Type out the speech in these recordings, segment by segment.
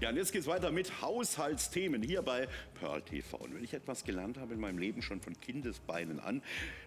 Ja, und jetzt geht es weiter mit Haushaltsthemen hier bei PEARL TV. Und wenn ich etwas gelernt habe in meinem Leben schon von Kindesbeinen an,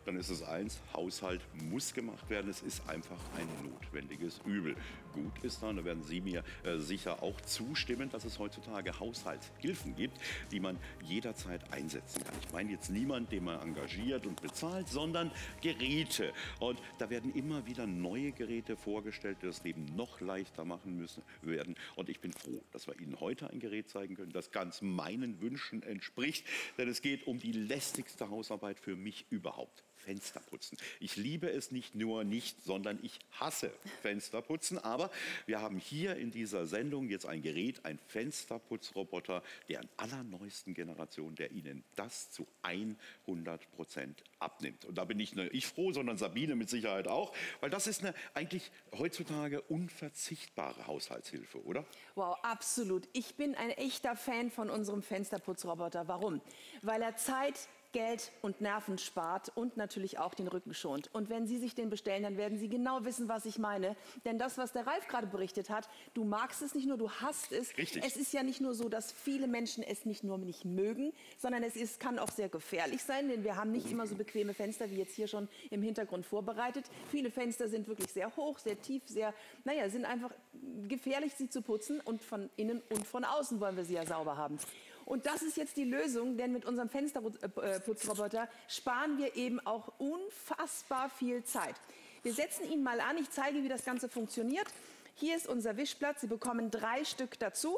dann ist es eins, Haushalt muss gemacht werden. Es ist einfach ein notwendiges Übel. Gut ist dann, da werden Sie mir sicher auch zustimmen, dass es heutzutage Haushaltshilfen gibt, die man jederzeit einsetzen kann. Ich meine jetzt niemand, den man engagiert und bezahlt, sondern Geräte. Und da werden immer wieder neue Geräte vorgestellt, die das Leben noch leichter machen müssen werden. Und ich bin froh, dass wir Ihnen heute ein Gerät zeigen können, das ganz meinen Wünschen entspricht. Denn es geht um die lästigste Hausarbeit für mich überhaupt. Fensterputzen. Ich liebe es nicht nur nicht, sondern ich hasse Fensterputzen. Aber wir haben hier in dieser Sendung jetzt ein Gerät, ein Fensterputzroboter der allerneuesten Generation, der Ihnen das zu 100% abnimmt. Und da bin nicht nur ich froh, sondern Sabine mit Sicherheit auch, weil das ist eine eigentlich heutzutage unverzichtbare Haushaltshilfe, oder? Wow, absolut. Ich bin ein echter Fan von unserem Fensterputzroboter. Warum? Weil er Zeit, Geld und Nerven spart und natürlich auch den Rücken schont. Und wenn Sie sich den bestellen, dann werden Sie genau wissen, was ich meine. Denn das, was der Ralf gerade berichtet hat, du magst es nicht nur, du hasst es. Richtig. Es ist ja nicht nur so, dass viele Menschen es nicht nur nicht mögen, sondern es ist, kann auch sehr gefährlich sein, denn wir haben nicht immer so bequeme Fenster, wie jetzt hier schon im Hintergrund vorbereitet. Viele Fenster sind wirklich sehr hoch, sehr tief, sehr, naja, sind einfach gefährlich, sie zu putzen. Und von innen und von außen wollen wir sie ja sauber haben. Und das ist jetzt die Lösung, denn mit unserem Fensterputzroboter sparen wir eben auch unfassbar viel Zeit. Wir setzen ihn mal an, ich zeige, wie das Ganze funktioniert. Hier ist unser Wischplatz, Sie bekommen 3 Stück dazu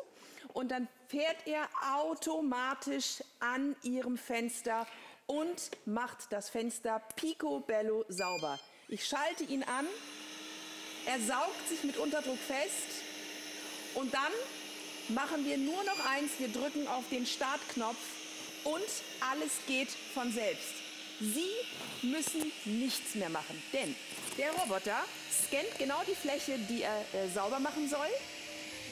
und dann fährt er automatisch an Ihrem Fenster und macht das Fenster picobello sauber. Ich schalte ihn an, er saugt sich mit Unterdruck fest und dann machen wir nur noch eins, wir drücken auf den Startknopf. Und alles geht von selbst. Sie müssen nichts mehr machen, denn der Roboter scannt genau die Fläche, die er sauber machen soll.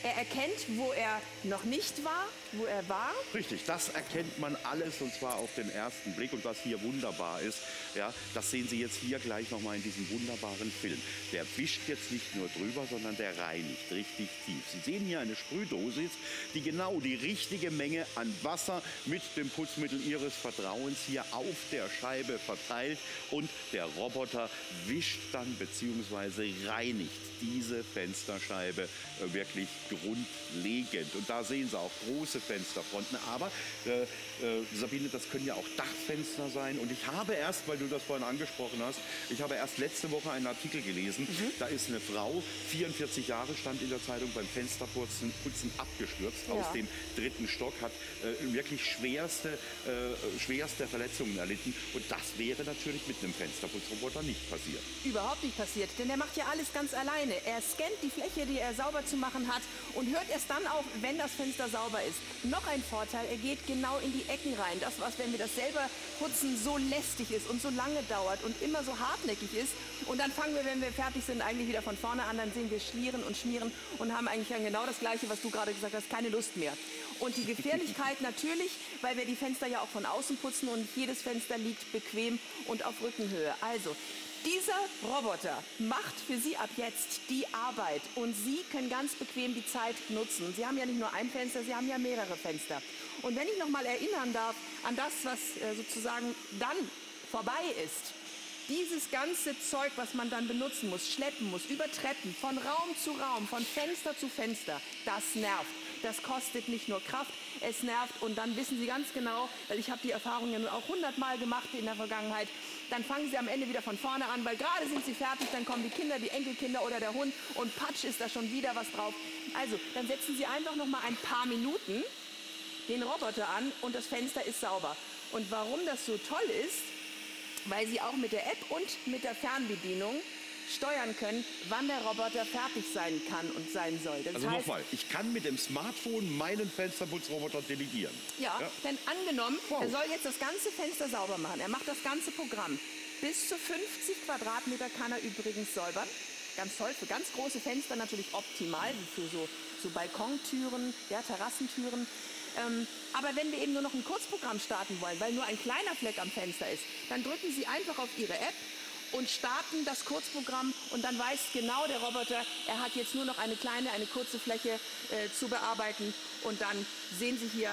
Er erkennt, wo er noch nicht war, wo er war. Richtig, das erkennt man alles und zwar auf den ersten Blick. Und was hier wunderbar ist, ja, das sehen Sie jetzt hier gleich nochmal in diesem wunderbaren Film. Der wischt jetzt nicht nur drüber, sondern der reinigt richtig tief. Sie sehen hier eine Sprühdosis, die genau die richtige Menge an Wasser mit dem Putzmittel Ihres Vertrauens hier auf der Scheibe verteilt. Und der Roboter wischt dann bzw. reinigt diese Fensterscheibe wirklich grundlegend. Und da sehen Sie auch große Fensterfronten. Aber, Sabine, das können ja auch Dachfenster sein. Und ich habe erst, weil du das vorhin angesprochen hast, ich habe erst letzte Woche einen Artikel gelesen. Da ist eine Frau, 44 Jahre, stand in der Zeitung, beim Fensterputzen abgestürzt aus dem 3. Stock, hat wirklich schwerste Verletzungen erlitten. Und das wäre natürlich mit einem Fensterputzroboter nicht passiert. Überhaupt nicht passiert, denn er macht ja alles ganz alleine. Er scannt die Fläche, die er sauber zu machen hat, und hört erst dann auf, wenn das Fenster sauber ist. Noch ein Vorteil, er geht genau in die Ecken rein. Das, was, wenn wir das selber putzen, so lästig ist und so lange dauert und immer so hartnäckig ist. Und dann fangen wir, wenn wir fertig sind, eigentlich wieder von vorne an. Dann sehen wir schlieren und schmieren und haben eigentlich dann genau das Gleiche, was du gerade gesagt hast, keine Lust mehr. Und die Gefährlichkeit natürlich, weil wir die Fenster ja auch von außen putzen und jedes Fenster liegt bequem und auf Rückenhöhe. Also, dieser Roboter macht für Sie ab jetzt die Arbeit und Sie können ganz bequem die Zeit nutzen. Sie haben ja nicht nur ein Fenster, Sie haben ja mehrere Fenster. Und wenn ich noch mal erinnern darf an das, was sozusagen dann vorbei ist, dieses ganze Zeug, was man dann benutzen muss, schleppen muss, über Treppen, von Raum zu Raum, von Fenster zu Fenster, das nervt. Das kostet nicht nur Kraft, es nervt. Und dann wissen Sie ganz genau, weil ich habe die Erfahrung ja auch 100-mal gemacht in der Vergangenheit, dann fangen Sie am Ende wieder von vorne an, weil gerade sind Sie fertig, dann kommen die Kinder, die Enkelkinder oder der Hund und patsch, ist da schon wieder was drauf. Also, dann setzen Sie einfach noch mal ein paar Minuten den Roboter an und das Fenster ist sauber. Und warum das so toll ist, weil Sie auch mit der App und mit der Fernbedienung steuern können, wann der Roboter fertig sein kann und sein soll. Das also nochmal, ich kann mit dem Smartphone meinen Fensterputzroboter delegieren. Ja, denn angenommen, er soll jetzt das ganze Fenster sauber machen. Er macht das ganze Programm. Bis zu 50 Quadratmeter kann er übrigens säubern. Ganz toll, für ganz große Fenster natürlich optimal, wie für so Balkontüren, ja, Terrassentüren. Aber wenn wir eben nur noch ein Kurzprogramm starten wollen, weil nur ein kleiner Fleck am Fenster ist, dann drücken Sie einfach auf Ihre App und starten das Kurzprogramm und dann weiß genau der Roboter, er hat jetzt nur noch eine kleine, eine kurze Fläche zu bearbeiten und dann sehen Sie hier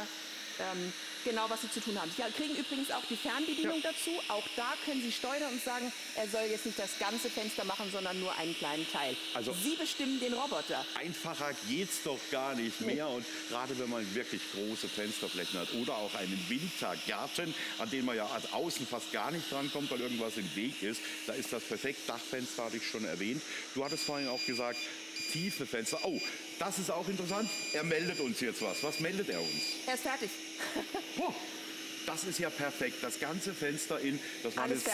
genau, was Sie zu tun haben. Sie kriegen übrigens auch die Fernbedienung dazu, auch da können Sie steuern und sagen, er soll jetzt nicht das ganze Fenster machen, sondern nur einen kleinen Teil. Also Sie bestimmen den Roboter. Einfacher geht's doch gar nicht mehr und gerade wenn man wirklich große Fensterflächen hat oder auch einen Wintergarten, an den man ja als außen fast gar nicht drankommt, weil irgendwas im Weg ist, da ist das perfekt. Dachfenster hatte ich schon erwähnt. Du hattest vorhin auch gesagt, tiefe Fenster. Oh, das ist auch interessant. Er meldet uns jetzt was. Was meldet er uns? Er ist fertig. Boah, das ist ja perfekt. Das ganze Fenster in, das waren jetzt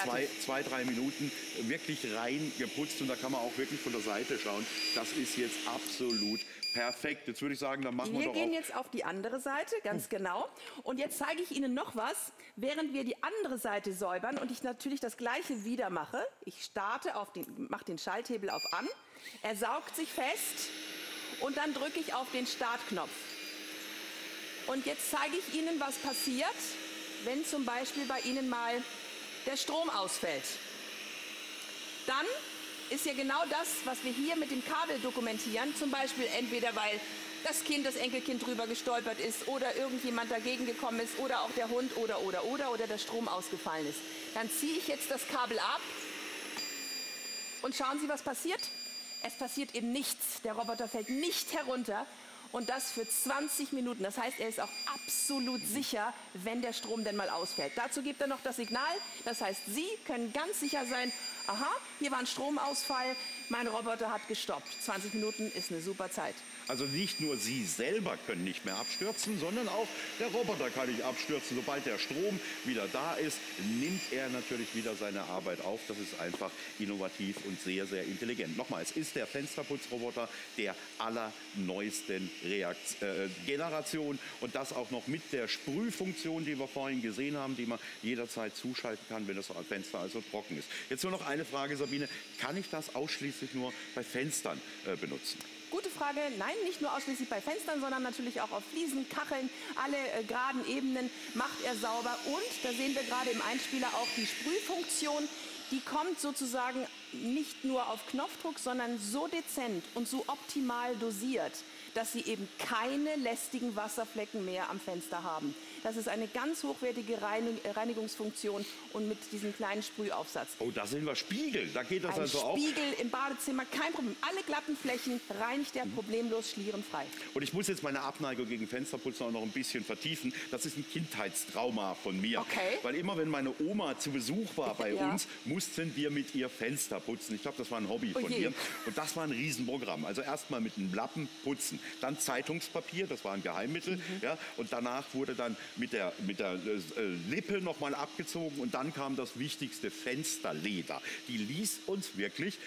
zwei, drei Minuten, wirklich rein geputzt. Und da kann man auch wirklich von der Seite schauen. Das ist jetzt absolut perfekt. Jetzt würde ich sagen, dann machen wir doch auch. Wir gehen jetzt auf die andere Seite, ganz genau. Und jetzt zeige ich Ihnen noch was, während wir die andere Seite säubern und ich natürlich das Gleiche wieder mache. Ich starte, mache den Schalthebel auf an. Er saugt sich fest und dann drücke ich auf den Startknopf. Und jetzt zeige ich Ihnen, was passiert, wenn zum Beispiel bei Ihnen mal der Strom ausfällt. Dann ist ja genau das, was wir hier mit dem Kabel dokumentieren, zum Beispiel entweder weil das Kind, das Enkelkind drüber gestolpert ist oder irgendjemand dagegen gekommen ist oder auch der Hund oder der Strom ausgefallen ist. Dann ziehe ich jetzt das Kabel ab und schauen Sie, was passiert. Es passiert eben nichts, der Roboter fällt nicht herunter. Und das für 20 Minuten. Das heißt, er ist auch absolut sicher, wenn der Strom denn mal ausfällt. Dazu gibt er noch das Signal. Das heißt, Sie können ganz sicher sein, aha, hier war ein Stromausfall, mein Roboter hat gestoppt. 20 Minuten ist eine super Zeit. Also nicht nur Sie selber können nicht mehr abstürzen, sondern auch der Roboter kann nicht abstürzen. Sobald der Strom wieder da ist, nimmt er natürlich wieder seine Arbeit auf. Das ist einfach innovativ und sehr, sehr intelligent. Nochmal, es ist der Fensterputzroboter der allerneuesten Generation und das auch noch mit der Sprühfunktion, die wir vorhin gesehen haben, die man jederzeit zuschalten kann, wenn das Fenster also trocken ist. Jetzt nur noch eine Frage, Sabine. Kann ich das ausschließlich nur bei Fenstern benutzen? Gute Frage. Nein, nicht nur ausschließlich bei Fenstern, sondern natürlich auch auf Fliesen, Kacheln, alle geraden Ebenen macht er sauber. Und da sehen wir gerade im Einspieler auch die Sprühfunktion. Die kommt sozusagen nicht nur auf Knopfdruck, sondern so dezent und so optimal dosiert, dass Sie eben keine lästigen Wasserflecken mehr am Fenster haben. Das ist eine ganz hochwertige Reinigungsfunktion und mit diesem kleinen Sprühaufsatz. Oh, da sehen wir Spiegel. Da geht das also auch. Spiegel im Badezimmer, kein Problem. Alle glatten Flächen reinigt er problemlos schlierenfrei. Und ich muss jetzt meine Abneigung gegen Fensterputzen auch noch ein bisschen vertiefen. Das ist ein Kindheitstrauma von mir. Okay. Weil immer, wenn meine Oma zu Besuch war bei uns, mussten wir mit ihr Fenster putzen. Ich glaube, das war ein Hobby von ihr. Und das war ein Riesenprogramm. Also erstmal mit einem Lappen putzen. Dann Zeitungspapier, das war ein Geheimmittel. Ja, und danach wurde dann mit der Lippe nochmal abgezogen und dann kam das wichtigste Fensterleder. Die ließ uns wirklich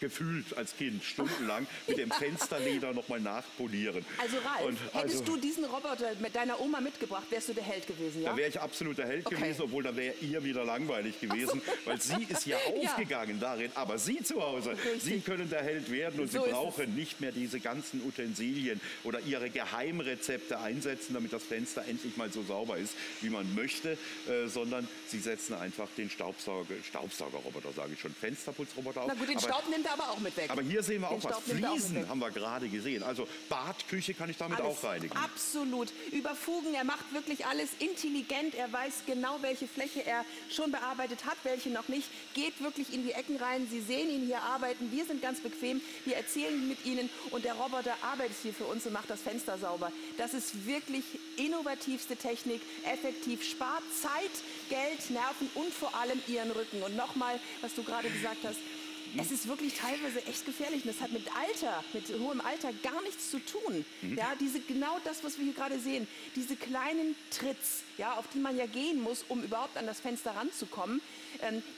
gefühlt als Kind stundenlang mit dem Fensterleder nochmal nachpolieren. Also Ralf, hättest du diesen Roboter mit deiner Oma mitgebracht, wärst du der Held gewesen, ja? Da wäre ich absolut der Held gewesen, obwohl da wäre ihr wieder langweilig gewesen, weil sie ist ja aufgegangen darin, aber Sie zu Hause, Sie können der Held werden und so Sie brauchen nicht mehr diese ganzen Utensilien oder Ihre Geheimrezepte einsetzen, damit das Fenster endlich mal so sauber ist, wie man möchte, sondern Sie setzen einfach den Staubsaugerroboter, sage ich schon, Fensterputzroboter auf. Na gut, den Staub nimmt er aber auch mit weg. Aber hier sehen wir auch was. Fliesen haben wir gerade gesehen. Also Badküche kann ich damit auch reinigen. Absolut. Über Fugen, er macht wirklich alles intelligent. Er weiß genau, welche Fläche er schon bearbeitet hat, welche noch nicht. Geht wirklich in die Ecken rein. Sie sehen ihn hier arbeiten. Wir sind ganz bequem. Wir erzählen mit Ihnen und der Roboter arbeitet hier für uns und macht das Fenster sauber. Das ist wirklich innovativ. Tiefste Technik, effektiv, spart Zeit, Geld, Nerven und vor allem Ihren Rücken. Und nochmal, was du gerade gesagt hast, es ist wirklich teilweise echt gefährlich und das hat mit hohem Alter gar nichts zu tun. Ja, genau das, was wir hier gerade sehen, diese kleinen Tritts, ja, auf die man ja gehen muss, um überhaupt an das Fenster ranzukommen,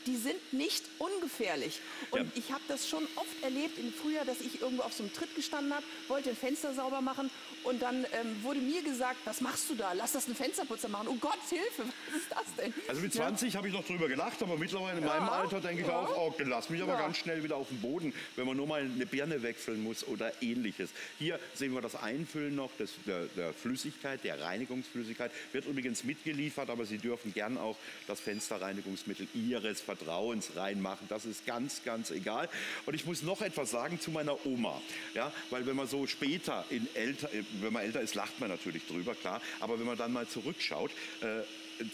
die sind nicht ungefährlich. Und ich habe das schon oft erlebt im Frühjahr, dass ich irgendwo auf so einem Tritt gestanden habe, wollte ein Fenster sauber machen und dann wurde mir gesagt, was machst du da? Lass das ein Fensterputzer machen. Oh Gott, Hilfe, was ist das denn? Also mit 20 habe ich noch drüber gelacht, aber mittlerweile in meinem Alter denke ich auch, oh, lass mich aber ganz schnell wieder auf den Boden, wenn man nur mal eine Birne wechseln muss oder Ähnliches. Hier sehen wir das Einfüllen noch der Flüssigkeit, der Reinigungsflüssigkeit. Wird übrigens mitgeliefert, aber Sie dürfen gern auch das Fensterreinigungsmittel ihres Vertrauens reinmachen. Das ist ganz, ganz egal. Und ich muss noch etwas sagen zu meiner Oma. Ja, weil wenn man so später, wenn man älter ist, lacht man natürlich drüber, klar. Aber wenn man dann mal zurückschaut,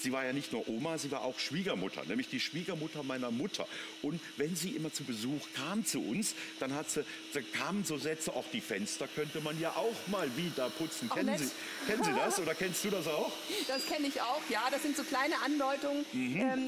sie war ja nicht nur Oma, sie war auch Schwiegermutter, nämlich die Schwiegermutter meiner Mutter. Und wenn sie immer zu Besuch kam zu uns, dann kamen so Sätze, auch die Fenster könnte man ja auch mal wieder putzen. Kennen Sie das oder kennst du das auch? Das kenne ich auch, ja. Das sind so kleine Andeutungen,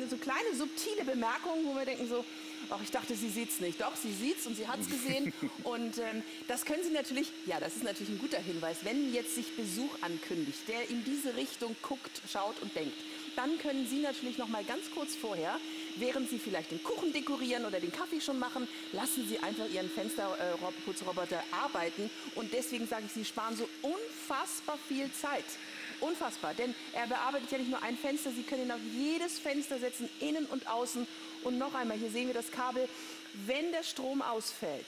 so kleine subtile Bemerkungen, wo wir denken so, ach, ich dachte, sie sieht's nicht. Doch, sie sieht's und sie hat's gesehen. Und das können Sie natürlich, ja, das ist natürlich ein guter Hinweis, wenn jetzt sich Besuch ankündigt, der in diese Richtung guckt, schaut und denkt, dann können Sie natürlich noch mal ganz kurz vorher, während Sie vielleicht den Kuchen dekorieren oder den Kaffee schon machen, lassen Sie einfach Ihren Fensterputzroboter arbeiten. Und deswegen sage ich, Sie sparen so unfassbar viel Zeit. Unfassbar, denn er bearbeitet ja nicht nur ein Fenster, Sie können ihn auf jedes Fenster setzen, innen und außen. Und noch einmal, hier sehen wir das Kabel, wenn der Strom ausfällt,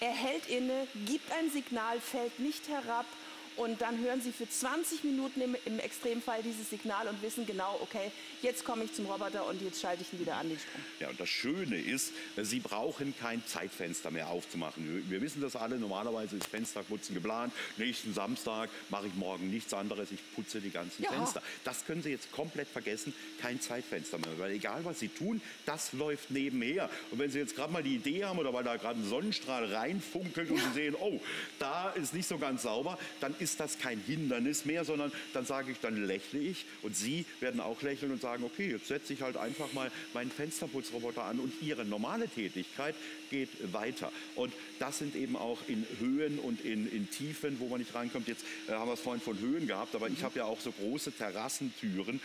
er hält inne, gibt ein Signal, fällt nicht herab und dann hören Sie für 20 Minuten im Extremfall dieses Signal und wissen genau, okay, jetzt komme ich zum Roboter und jetzt schalte ich ihn wieder an den Strom. Ja, und das Schöne ist, Sie brauchen kein Zeitfenster mehr aufzumachen. Wir wissen das alle, normalerweise ist Fensterputzen geplant. Nächsten Samstag mache ich morgen nichts anderes, ich putze die ganzen Fenster. Das können Sie jetzt komplett vergessen, kein Zeitfenster mehr. Weil egal, was Sie tun, das läuft nebenher. Und wenn Sie jetzt gerade mal die Idee haben oder weil da gerade ein Sonnenstrahl reinfunkelt und Sie sehen, oh, da ist nicht so ganz sauber, dann ist das kein Hindernis mehr, sondern dann sage ich, dann lächle ich und Sie werden auch lächeln und sagen, okay, jetzt setze ich halt einfach mal meinen Fensterputzroboter an und Ihre normale Tätigkeit geht weiter. Und das sind eben auch in Höhen und in Tiefen, wo man nicht reinkommt. Jetzt haben wir es vorhin von Höhen gehabt, aber ich habe ja auch so große Terrassentüren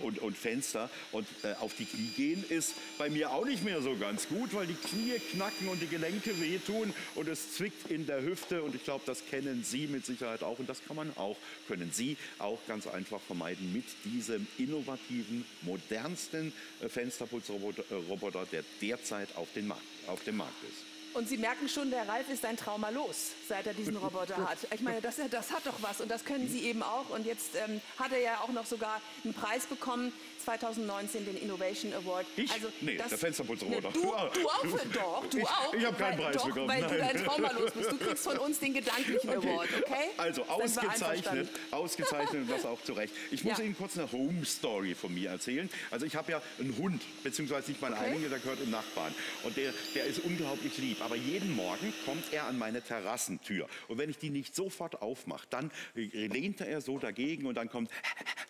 und Fenster und auf die Knie gehen ist bei mir auch nicht mehr so ganz gut, weil die Knie knacken und die Gelenke wehtun und es zwickt in der Hüfte und ich glaube, das kennen Sie mit Sicherheit auch. Und das können Sie auch ganz einfach vermeiden mit diesem innovativen, modernsten Fensterputzroboter, der derzeit auf dem Markt ist. Und Sie merken schon, der Ralf ist ein Trauma los, seit er diesen Roboter hat. Ich meine, das hat doch was und das können Sie eben auch. Und jetzt hat er ja auch noch sogar einen Preis bekommen, 2019 den Innovation Award. Ich? Also, nee, der Fensterputzroboter. Nee, du auch? Doch, du auch. Ich habe keinen Preis bekommen. Weil du dein Trauma los bist. Du kriegst von uns den gedanklichen Award, okay? Also ausgezeichnet, ausgezeichnet und das auch zu Recht. Ich muss Ihnen kurz eine Home-Story von mir erzählen. Also ich habe ja einen Hund, beziehungsweise nicht meinen eigenen, der gehört im Nachbarn. Und der ist unglaublich lieb. Aber jeden Morgen kommt er an meine Terrassentür. Und wenn ich die nicht sofort aufmache, dann lehnt er so dagegen und dann kommt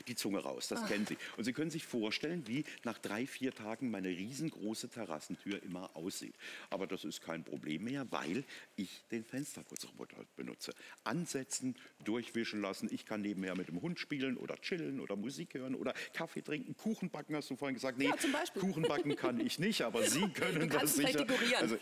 die Zunge raus. Das kennen Sie. Und Sie können sich vorstellen, wie nach 3, 4 Tagen meine riesengroße Terrassentür immer aussieht. Aber das ist kein Problem mehr, weil ich den Fensterputzroboter benutze. Ansetzen, durchwischen lassen. Ich kann nebenher mit dem Hund spielen oder chillen oder Musik hören oder Kaffee trinken. Kuchen backen, hast du vorhin gesagt. Nee, ja, zum Beispiel. Kuchen backen kann ich nicht, aber Sie können das sicher. Also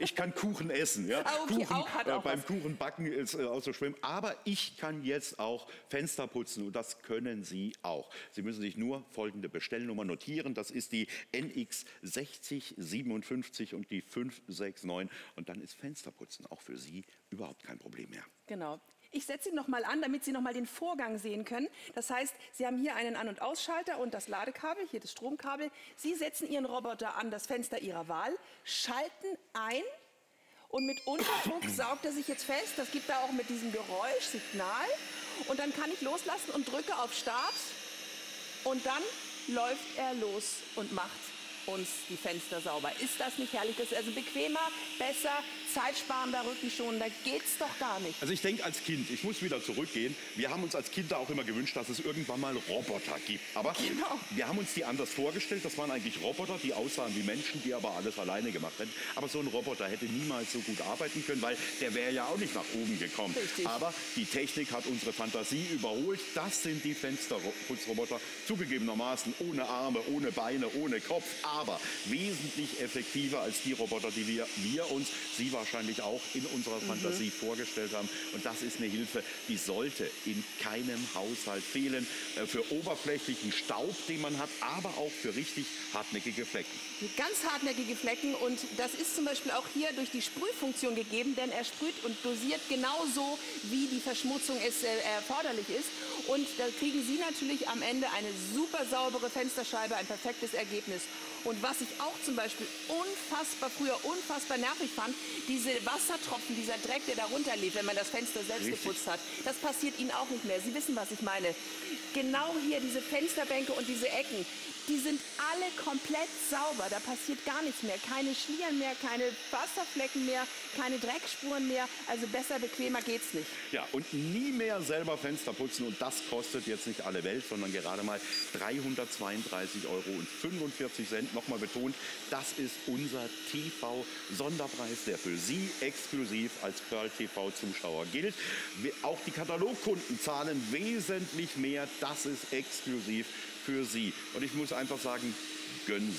ich kann Kuchen essen. Ja. Ah, okay, Kuchen, beim Kuchenbacken ist auch so schlimm. Aber ich kann jetzt auch Fenster putzen und das können Sie auch. Sie müssen sich nur folgende Bestellnummer notieren. Das ist die NX 6057 und die 569. Und dann ist Fensterputzen auch für Sie überhaupt kein Problem mehr. Genau. Ich setze ihn noch mal an, damit Sie noch mal den Vorgang sehen können. Das heißt, Sie haben hier einen An- und Ausschalter und das Ladekabel, hier das Stromkabel. Sie setzen Ihren Roboter an das Fenster Ihrer Wahl, schalten ein und mit Unterdruck saugt er sich jetzt fest. Das gibt er auch mit diesem Geräusch, Signal. Und dann kann ich loslassen und drücke auf Start. Und dann läuft er los und macht uns die Fenster sauber. Ist das nicht herrlich? Das ist also bequemer, besser, zeitsparender, rückenschonender. Geht's doch gar nicht. Also ich denke als Kind, ich muss wieder zurückgehen, wir haben uns als Kinder auch immer gewünscht, dass es irgendwann mal Roboter gibt. Aber wir haben uns die anders vorgestellt. Das waren eigentlich Roboter, die aussahen wie Menschen, die aber alles alleine gemacht hätten. Aber so ein Roboter hätte niemals so gut arbeiten können, weil der wäre ja auch nicht nach oben gekommen. Richtig. Aber die Technik hat unsere Fantasie überholt. Das sind die Fensterputzroboter, zugegebenermaßen ohne Arme, ohne Beine, ohne Kopf, aber wesentlich effektiver als die Roboter, die wir uns, Sie wahrscheinlich auch, in unserer Fantasie vorgestellt haben. Und das ist eine Hilfe, die sollte in keinem Haushalt fehlen. Für oberflächlichen Staub, den man hat, aber auch für richtig hartnäckige Flecken. Ganz hartnäckige Flecken. Und das ist zum Beispiel auch hier durch die Sprühfunktion gegeben, denn er sprüht und dosiert genauso, wie die Verschmutzung es erforderlich ist. Und da kriegen Sie natürlich am Ende eine super saubere Fensterscheibe, ein perfektes Ergebnis. Und was ich auch zum Beispiel früher unfassbar nervig fand, diese Wassertropfen, dieser Dreck, der darunter lief, wenn man das Fenster selbst geputzt hat. Das passiert Ihnen auch nicht mehr. Sie wissen, was ich meine. Genau hier, diese Fensterbänke und diese Ecken, die sind alle komplett sauber. Da passiert gar nichts mehr. Keine Schlieren mehr, keine Wasserflecken mehr, keine Dreckspuren mehr. Also besser, bequemer geht's nicht. Ja, und nie mehr selber Fenster putzen. Und das kostet jetzt nicht alle Welt, sondern gerade mal 332,45 €. Nochmal betont, das ist unser TV-Sonderpreis, der für Sie exklusiv als PEARL TV-Zuschauer gilt. Auch die Katalogkunden zahlen wesentlich mehr. Das ist exklusiv für Sie. Und ich muss einfach sagen, gönnen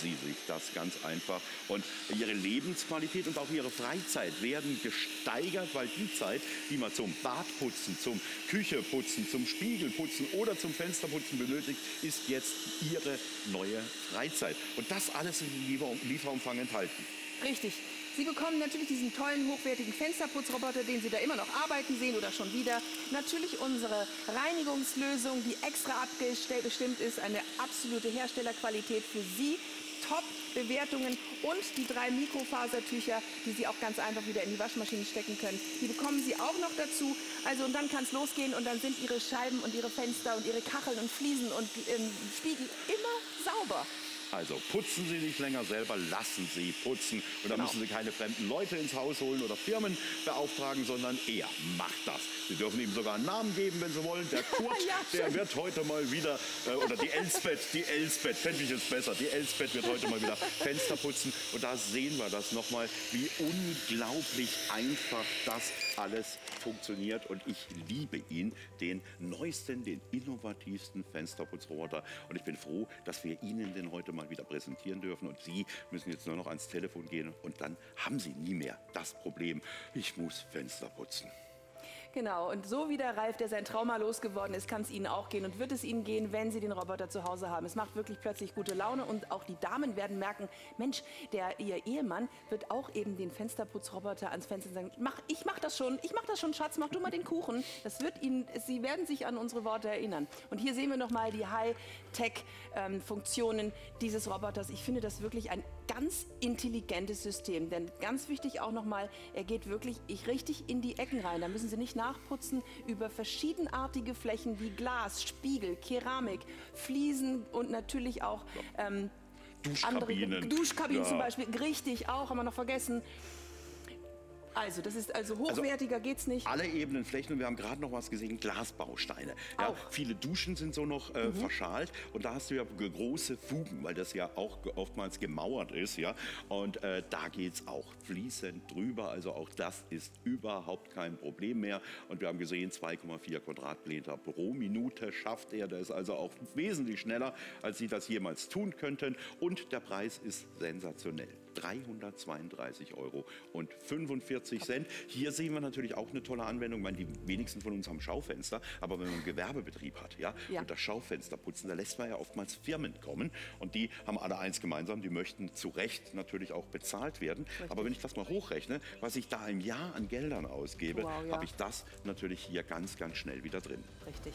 Sie sich das ganz einfach. Und Ihre Lebensqualität und auch Ihre Freizeit werden gesteigert, weil die Zeit, die man zum Badputzen, zum Kücheputzen, zum Spiegelputzen oder zum Fensterputzen benötigt, ist jetzt Ihre neue Freizeit. Und das alles ist im Lieferumfang enthalten. Richtig. Sie bekommen natürlich diesen tollen, hochwertigen Fensterputzroboter, den Sie da immer noch arbeiten sehen oder schon wieder. Natürlich unsere Reinigungslösung, die extra abgestimmt ist, eine absolute Herstellerqualität für Sie. Top-Bewertungen und die 3 Mikrofasertücher, die Sie auch ganz einfach wieder in die Waschmaschine stecken können. Die bekommen Sie auch noch dazu. Also und dann kann es losgehen und dann sind Ihre Scheiben und Ihre Fenster und Ihre Kacheln und Fliesen und Spiegel immer sauber. Also putzen Sie nicht länger selber, lassen Sie putzen. Und da müssen Sie keine fremden Leute ins Haus holen oder Firmen beauftragen, sondern er macht das. Sie dürfen ihm sogar einen Namen geben, wenn Sie wollen. Der Kurt, ja, der wird heute mal wieder, oder die Elsbeth, fände ich jetzt besser. Die Elsbeth wird heute mal wieder Fenster putzen. Und da sehen wir das nochmal, wie unglaublich einfach das alles funktioniert. Und ich liebe ihn, den neuesten, den innovativsten Fensterputzroboter. Und ich bin froh, dass wir Ihnen den heute mal wieder präsentieren dürfen. Und Sie müssen jetzt nur noch ans Telefon gehen und dann haben Sie nie mehr das Problem, ich muss Fenster putzen. Genau, und so wie der Ralf, der sein Trauma losgeworden ist, kann es Ihnen auch gehen und wird es Ihnen gehen, wenn Sie den Roboter zu Hause haben. Es macht wirklich plötzlich gute Laune und auch die Damen werden merken, Mensch, ihr Ehemann wird auch eben den Fensterputzroboter ans Fenster sagen, ich mach das schon, Schatz, mach du mal den Kuchen. Das wird Ihnen, Sie werden sich an unsere Worte erinnern. Und hier sehen wir nochmal die High-Tech-Funktionen dieses Roboters. Ich finde das wirklich ein ganz intelligentes System, denn ganz wichtig auch nochmal, er geht wirklich richtig in die Ecken rein, da müssen Sie nicht nachputzen, über verschiedenartige Flächen wie Glas, Spiegel, Keramik, Fliesen und natürlich auch Duschkabinen zum Beispiel. Richtig, auch haben wir noch vergessen. Also, das ist also hochwertiger geht's nicht. Alle Ebenen, Flächen und wir haben gerade noch was gesehen, Glasbausteine. Ja, viele Duschen sind so noch verschalt und da hast du ja große Fugen, weil das ja auch oftmals gemauert ist, ja. Und da geht's auch fließend drüber, also auch das ist überhaupt kein Problem mehr. Und wir haben gesehen, 2,4 Quadratmeter pro Minute schafft er. Das ist also auch wesentlich schneller, als Sie das jemals tun könnten. Und der Preis ist sensationell. 332,45 €. Hier sehen wir natürlich auch eine tolle Anwendung. Ich meine, die wenigsten von uns haben Schaufenster, aber wenn man einen Gewerbebetrieb hat, ja, und das Schaufenster putzen, da lässt man ja oftmals Firmen kommen und die haben alle eins gemeinsam, die möchten zu Recht natürlich auch bezahlt werden. Richtig. Aber wenn ich das mal hochrechne, was ich da im Jahr an Geldern ausgebe, habe ich das natürlich hier ganz, ganz schnell wieder drin. Richtig.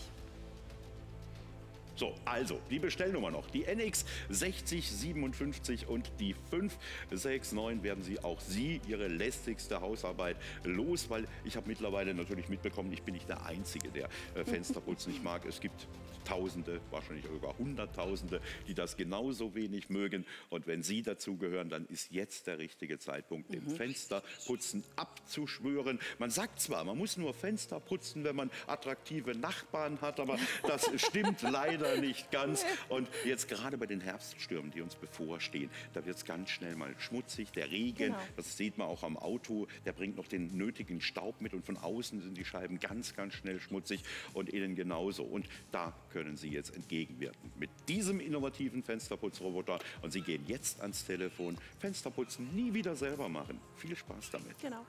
So, also, die Bestellnummer noch. Die NX 6057 und die 569 werden Sie auch Ihre lästigste Hausarbeit los, weil ich habe mittlerweile natürlich mitbekommen, ich bin nicht der Einzige, der Fensterputzen nicht mag. Es gibt Tausende, wahrscheinlich sogar Hunderttausende, die das genauso wenig mögen. Und wenn Sie dazugehören, dann ist jetzt der richtige Zeitpunkt, dem Fensterputzen abzuschwören. Man sagt zwar, man muss nur Fenster putzen, wenn man attraktive Nachbarn hat, aber das stimmt leider nicht ganz. Und jetzt gerade bei den Herbststürmen, die uns bevorstehen, da wird es ganz schnell mal schmutzig. Der Regen, das sieht man auch am Auto, der bringt noch den nötigen Staub mit und von außen sind die Scheiben ganz, ganz schnell schmutzig und innen genauso. Und da können Sie jetzt entgegenwirken mit diesem innovativen Fensterputzroboter. Und Sie gehen jetzt ans Telefon. Fensterputzen nie wieder selber machen. Viel Spaß damit. Genau.